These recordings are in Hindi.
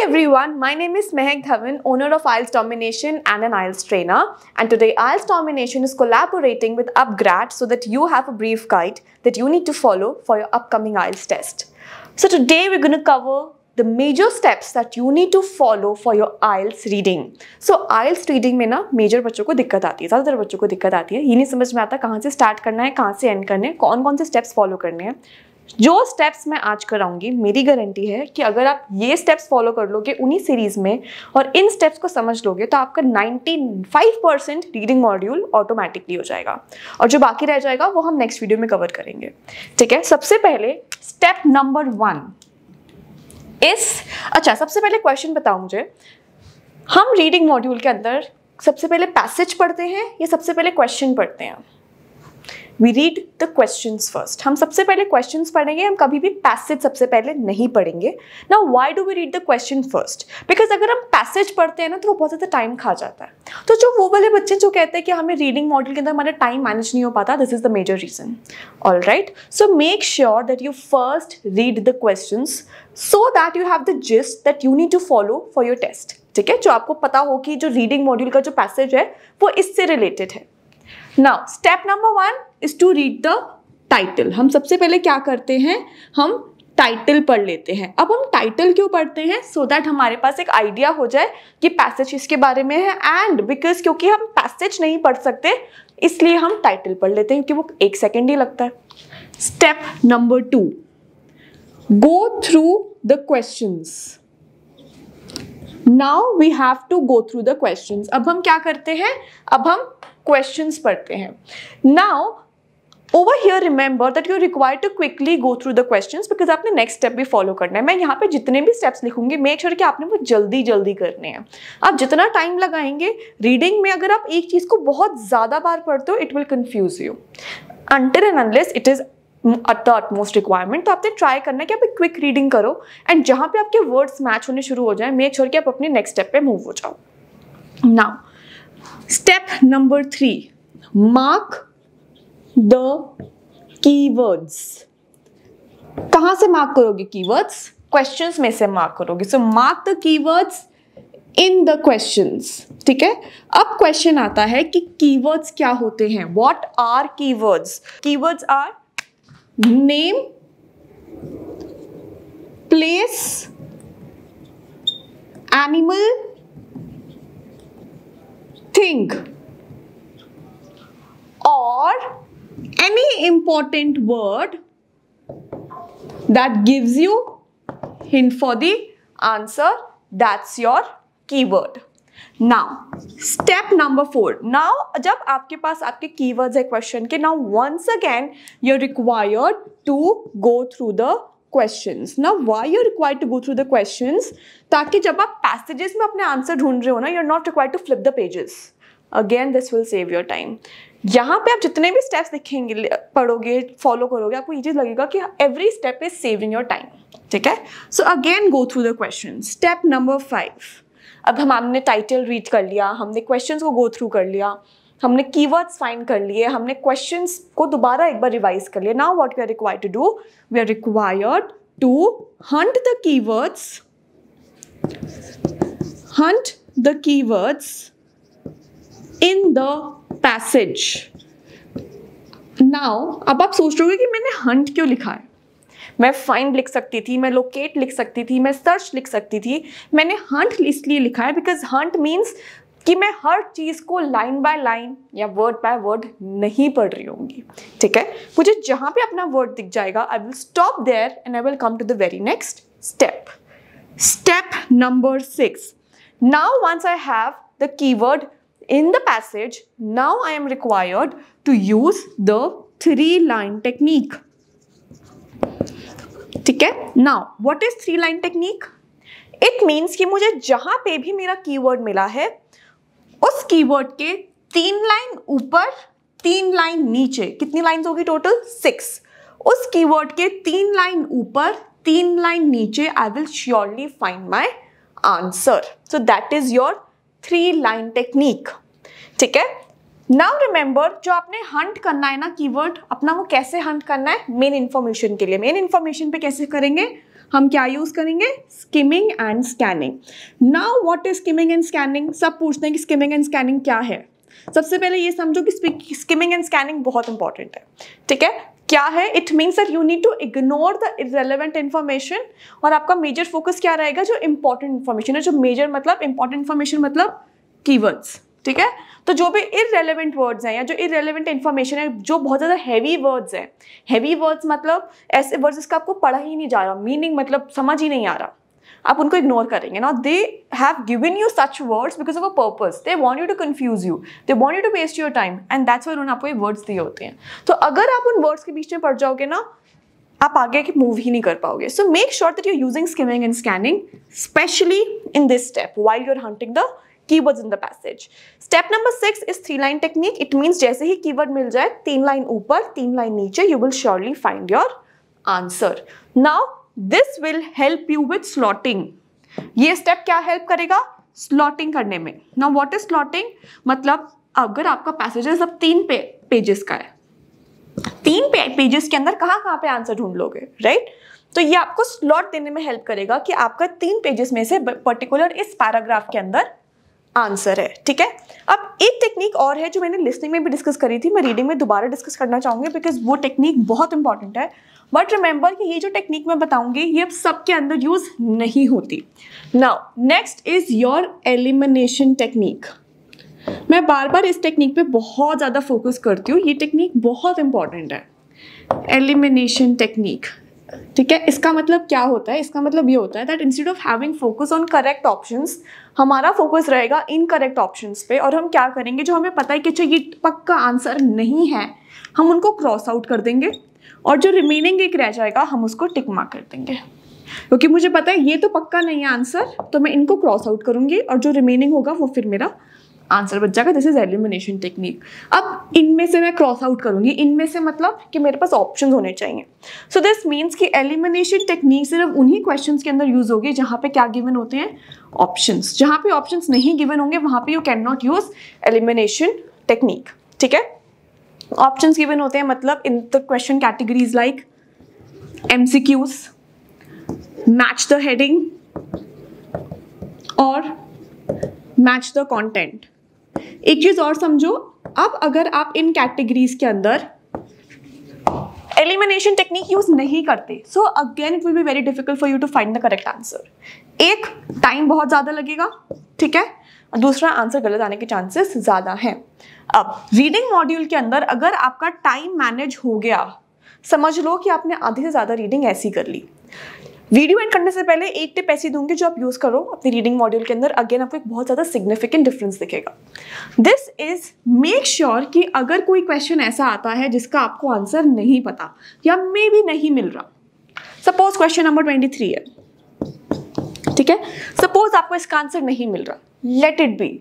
Hi everyone, my name is Mehak Dhawan, owner of IELTS Domination and an IELTS trainer. And today IELTS Domination is collaborating with upGrad so that you have a brief guide that you need to follow for your upcoming IELTS test. So today we're going to cover the major steps that you need to follow for your IELTS reading. So IELTS reading में ना मेजर बच्चों को दिक्कत आती है, ज़्यादातर बच्चों को दिक्कत आती है, ये नहीं समझ में आता कहाँ से स्टार्ट करना है, कहाँ से एंड करने हैं, कौन कौन से स्टेप्स फॉलो करने हैं। जो स्टेप्स मैं आज कराऊंगी, मेरी गारंटी है कि अगर आप ये स्टेप्स फॉलो कर लोगे उन्हीं सीरीज़ में और इन स्टेप्स को समझ लोगे तो आपका 95% रीडिंग मॉड्यूल ऑटोमेटिकली हो जाएगा और जो बाकी रह जाएगा वो हम नेक्स्ट वीडियो में कवर करेंगे। ठीक है, सबसे पहले स्टेप नंबर 1 सबसे पहले क्वेश्चन बताओ मुझे, हम रीडिंग मॉड्यूल के अंदर सबसे पहले पैसेज पढ़ते हैं या सबसे पहले क्वेश्चन पढ़ते हैं? We read the questions first. हम सबसे पहले questions पढ़ेंगे, हम कभी भी passage सबसे पहले नहीं पढ़ेंगे। Now why do we read the question first? Because अगर हम passage पढ़ते हैं ना तो वो बहुत ज़्यादा टाइम खा जाता है। तो जो वो वाले बच्चे जो कहते हैं कि हमें रीडिंग मॉडल के अंदर हमारा टाइम मैनेज नहीं हो पाता, this is the major reason. All right, so make sure that you first read the question so that you have the gist that you need to follow for your test. ठीक है, जो आपको पता हो कि जो रीडिंग मॉड्यूल का जो पैसेज है वो इससे रिलेटेड है। Now, step number 1 is to read the title. हम सबसे पहले क्या करते हैं, हम टाइटल पढ़ लेते हैं। अब हम टाइटल क्यों पढ़ते हैं? सो दैट हमारे पास एक आइडिया हो जाए कि पैसेज इसके बारे में है, एंड बिकॉज क्योंकि हम पैसेज नहीं पढ़ सकते इसलिए हम टाइटल पढ़ लेते हैं, क्योंकि वो एक सेकेंड ही लगता है। Step number 2, go through the questions. Now we have to go through the questions. अब हम क्या करते हैं, अब हम क्वेश्चंस पढ़ते हैं। Now over here remember that you are required to quickly go through the questions because आपने नेक्स्ट स्टेप भी फॉलो करना है। मैं यहाँ पे जितने भी स्टेप्स लिखूंगी मेक श्योर कि आपने वो जल्दी जल्दी करने हैं। आप जितना टाइम लगाएंगे रीडिंग में, अगर आप एक चीज़ को बहुत ज़्यादा बार पढ़ते हो it will confuse you. Until and unless it is at the utmost requirement, तो आपने ट्राई करना है कि आप एक क्विक रीडिंग करो, एंड जहाँ पे आपके वर्ड्स मैच होने शुरू हो जाए मेक श्योर कि आप अपने नेक्स्ट स्टेप पे मूव हो जाओ। Now step number 3, mark the keywords. कहाँ से मार्क करोगे कीवर्ड्स? क्वेश्चंस में से मार्क करोगे। So mark the keywords in the questions. ठीक है, अब क्वेश्चन आता है कि कीवर्ड्स क्या होते हैं। What are keywords? Keywords are name, place, animal, thing और any important word that gives you hint for the answer, that's your keyword. Now step number 4, now जब आपके पास आपके कीवर्ड्स है क्वेश्चन के, now once again you are required to go through the questions. Now why you are required to go through the questions? ताकि जब आप पैसेजेस में अपने आंसर ढूंढ रहे हो ना, you are not required to flip the pages. Again this will save your time. यहाँ पे आप जितने भी स्टेप्स लिखेंगे, पढ़ोगे, फॉलो करोगे, आपको ये चीज लगेगा कि every step is saving your time. ठीक है, so again go through the question. Step number 5, अब हमने टाइटल रीड कर लिया, हमने क्वेश्चंस को गो थ्रू कर लिया, हमने कीवर्ड्स फाइंड कर लिए, हमने क्वेश्चंस को दोबारा एक बार रिवाइज कर लिया। Now what we are required to do, we are required to hunt the keywords in the passage. Now अब आप सोच रहे हो कि मैंने हंट क्यों लिखा है? मैं फाइंड लिख सकती थी, मैं लोकेट लिख सकती थी, मैं सर्च लिख सकती थी, मैंने हंट इसलिए लिखा है बिकॉज हंट मीन्स कि मैं हर चीज़ को लाइन बाय लाइन या वर्ड बाय वर्ड नहीं पढ़ रही होंगी। ठीक है, मुझे जहाँ पे अपना वर्ड दिख जाएगा I will stop there and I will come to the very next step. Step number 6, now once I have the keyword in the passage, now I am required to use the 3-line technique. ठीक है, now what is 3-line technique? It means कि मुझे जहाँ पे भी मेरा कीवर्ड मिला है उस कीवर्ड के 3 लाइन ऊपर 3 लाइन नीचे, कितनी लाइंस होगी टोटल? 6। उस कीवर्ड के 3 लाइन ऊपर 3 लाइन नीचे I will surely find my answer. So that is your 3-line technique. ठीक है, नाउ रिमेंबर जो आपने हंट करना है ना कीवर्ड अपना, वो कैसे हंट करना है? मेन इन्फॉर्मेशन के लिए। मेन इन्फॉर्मेशन पे कैसे करेंगे? हम क्या यूज करेंगे? Skimming and scanning. Now what is skimming and scanning? सब पूछते हैं कि स्किमिंग एंड स्कैनिंग क्या है। सबसे पहले ये समझो कि स्किमिंग एंड स्कैनिंग बहुत इंपॉर्टेंट है, ठीक है। क्या है? It means that you need to ignore the irrelevant information, और आपका मेजर फोकस क्या रहेगा? जो इंपॉर्टेंट इन्फॉर्मेशन है, जो मेजर मतलब इंपॉर्टेंट इन्फॉर्मेशन मतलब कीवर्ड्स, ठीक है। तो जो भी इररिलेवेंट वर्ड्स हैं या जो इररिलेवेंट इन्फॉर्मेशन है, जो बहुत ज़्यादा हैवी वर्ड्स हैं, हैवी वर्ड्स मतलब ऐसे वर्ड्स जिसका आपको पढ़ा ही नहीं जा रहा, मीनिंग मतलब समझ ही नहीं आ रहा, आप उनको इग्नोर करेंगे ना। They have given you such words because of a purpose, they want you to confuse you, they want you to waste your time, and that's why उन्होंने आपको ये वर्ड्स दिए होते हैं। तो अगर आप उन वर्ड्स के बीच में पड़ जाओगे ना, आप आगे की मूव ही नहीं कर पाओगे। So make sure that you are using skimming and scanning specially in this step while you are hunting the keywords in the passage. Step number 6 is 3-line technique. It means जैसे ही keyword मिल जाए, 3 line ऊपर 3 line नीचे, you will surely find your answer. Now this will help you with slotting. ये step क्या help करेगा? Slotting करने में। Now what is slotting? मतलब अगर आपका passages अब 3 pages का है, 3 pages के अंदर कहाँ कहाँ पे आंसर ढूंढ लोगे, राइट? तो ये आपको स्लॉट देने में हेल्प करेगा कि आपका 3 pages में से पर्टिकुलर इस पैराग्राफ के अंदर आंसर है, ठीक है। अब एक टेक्निक और है जो मैंने लिस्निंग में भी डिस्कस करी थी, मैं रीडिंग में दोबारा डिस्कस करना चाहूँगी बिकॉज वो टेक्निक बहुत इंपॉर्टेंट है। बट रिमेंबर कि ये जो टेक्निक मैं बताऊँगी ये अब सबके अंदर यूज नहीं होती। Now next is your elimination technique. मैं बार बार इस टेक्निक पे बहुत ज़्यादा फोकस करती हूँ, ये टेक्निक बहुत इंपॉर्टेंट है, एलिमिनेशन टेक्निक, ठीक है। इसका मतलब क्या होता है? इसका मतलब ये होता है that instead of having focus on correct options, हमारा फोकस रहेगा इनकरेक्ट ऑप्शंस पे, और हम क्या करेंगे, जो हमें पता है कि अच्छा ये पक्का आंसर नहीं है, हम उनको क्रॉस आउट कर देंगे और जो रिमेनिंग एक रह जाएगा हम उसको टिक मार्क कर देंगे, क्योंकि मुझे पता है ये तो पक्का नहीं है आंसर, तो मैं इनको क्रॉस आउट करूँगी और जो रिमेनिंग होगा वो फिर मेरा आंसर बच जाएगा। This is elimination technique. अब इनमें से मैं क्रॉस आउट करूंगी, इनमें से मतलब कि मेरे पास ऑप्शंस होने चाहिए। सो दिस मीन्स कि एलिमिनेशन टेक्निक सिर्फ उन्हीं क्वेश्चंस के अंदर यूज होगी जहाँ पे क्या गिवन होते हैं? ऑप्शंस। जहाँ पे ऑप्शंस नहीं गिवन होंगे वहाँ पे you can not use elimination technique, ठीक है। ऑप्शंस गिवन होते हैं मतलब in the question categories like MCQs, match the heading और मैच द कॉन्टेंट। एक चीज और समझो, अब अगर आप इन कैटेगरीज के अंदर एलिमिनेशन टेक्निक यूज नहीं करते, so again it will be very difficult for you to find the correct answer. एक, टाइम बहुत ज्यादा लगेगा, ठीक है। दूसरा, आंसर गलत आने के चांसेस ज्यादा हैं। अब रीडिंग मॉड्यूल के अंदर अगर आपका टाइम मैनेज हो गया, समझ लो कि आपने आधी से ज्यादा रीडिंग ऐसी कर ली। वीडियो एंड करने से पहले एक टिप ऐसी दूंगी जो आप यूज करो अपनी रीडिंग मॉड्यूल के अंदर, अगेन आपको एक बहुत ज्यादा सिग्निफिकेंट डिफरेंस दिखेगा। दिस इज मेक श्योर कि अगर कोई क्वेश्चन ऐसा आता है जिसका आपको आंसर नहीं पता या मे भी नहीं मिल रहा, सपोज क्वेश्चन नंबर 23 है, ठीक है, सपोज आपको इसका आंसर नहीं मिल रहा, लेट इट बी।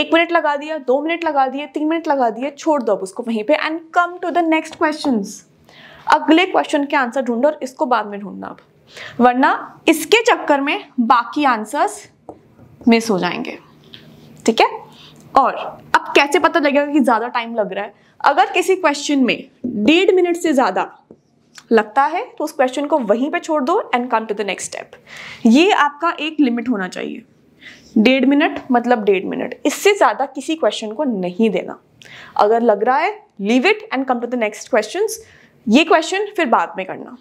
1 मिनट लगा दिया, 2 मिनट लगा दिए, 3 मिनट लगा दिए, छोड़ दो अब उसको वहीं पे and come to the next question. अगले क्वेश्चन के आंसर ढूंढो और इसको बाद में ढूंढना आप, वरना इसके चक्कर में बाकी आंसर्स मिस हो जाएंगे, ठीक है। और अब कैसे पता लगेगा कि ज़्यादा टाइम लग रहा है? अगर किसी क्वेश्चन में 1.5 मिनट से ज़्यादा लगता है तो उस क्वेश्चन को वहीं पे छोड़ दो and come to the next step. ये आपका एक लिमिट होना चाहिए, 1.5 मिनट मतलब 1.5 मिनट, इससे ज़्यादा किसी क्वेश्चन को नहीं देना। अगर लग रहा है leave it and come to the next question, ये क्वेश्चन फिर बाद में करना।